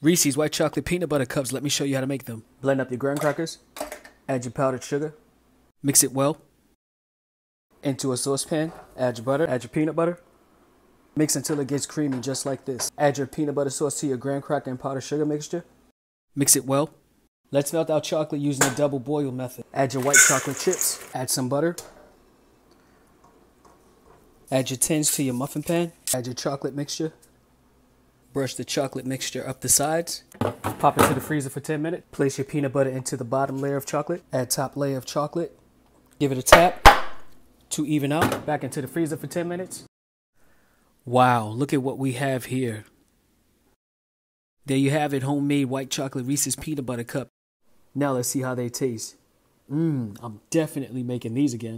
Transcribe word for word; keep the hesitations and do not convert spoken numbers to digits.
Reese's white chocolate peanut butter cups. Let me show you how to make them. Blend up your graham crackers, add your powdered sugar, mix it well. Into a saucepan, add your butter, add your peanut butter. Mix until it gets creamy, just like this. Add your peanut butter sauce to your graham cracker and powdered sugar mixture. Mix it well. Let's melt our chocolate using the double boil method. Add your white chocolate chips, add some butter. Add your tins to your muffin pan. Add your chocolate mixture. Brush the chocolate mixture up the sides. Pop it to the freezer for ten minutes. Place your peanut butter into the bottom layer of chocolate. Add top layer of chocolate. Give it a tap to even out. Back into the freezer for ten minutes. Wow, look at what we have here. There you have it, homemade white chocolate Reese's peanut butter cup. Now let's see how they taste. Mmm, I'm definitely making these again.